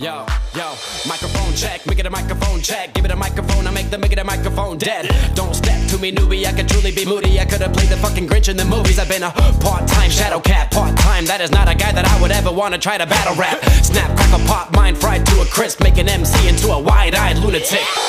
Yo, yo, microphone check, make it a microphone check. Give it a microphone, I make it a microphone dead. Don't step to me, newbie, I could truly be moody. I could've played the fucking Grinch in the movies. I've been a part-time shadow cat, part-time. That is not a guy that I would ever wanna try to battle rap. Snap, crackle, pop, mind fried to a crisp. Make an MC into a wide-eyed lunatic.